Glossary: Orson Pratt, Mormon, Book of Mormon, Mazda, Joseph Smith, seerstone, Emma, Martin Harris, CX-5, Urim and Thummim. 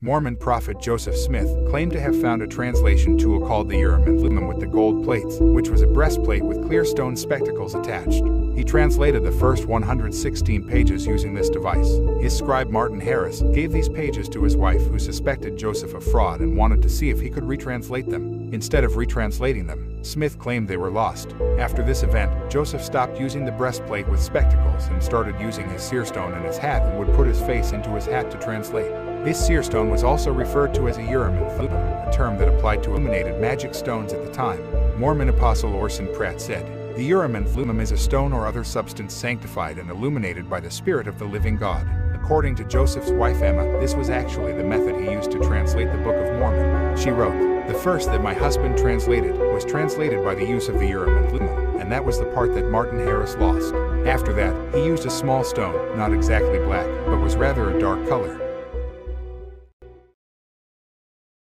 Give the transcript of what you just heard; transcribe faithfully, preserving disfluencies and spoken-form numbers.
Mormon prophet Joseph Smith claimed to have found a translation tool called the Urim and Thummim with the gold plates, which was a breastplate with clear stone spectacles attached. He translated the first one hundred sixteen pages using this device. His scribe Martin Harris gave these pages to his wife, who suspected Joseph of fraud and wanted to see if he could retranslate them. Instead of retranslating them, Smith claimed they were lost. After this event, Joseph stopped using the breastplate with spectacles and started using his seerstone in his hat and would put his face into his hat to translate. This seerstone was also referred to as a Urim and Thummim, a term that applied to illuminated magic stones at the time. Mormon apostle Orson Pratt said, "The Urim and Thummim is a stone or other substance sanctified and illuminated by the Spirit of the living God." According to Joseph's wife Emma, this was actually the method he used to translate the Book of Mormon. She wrote, "The first that my husband translated was translated by the use of the Urim and Thummim, and that was the part that Martin Harris lost. After that, he used a small stone, not exactly black, but was rather a dark color.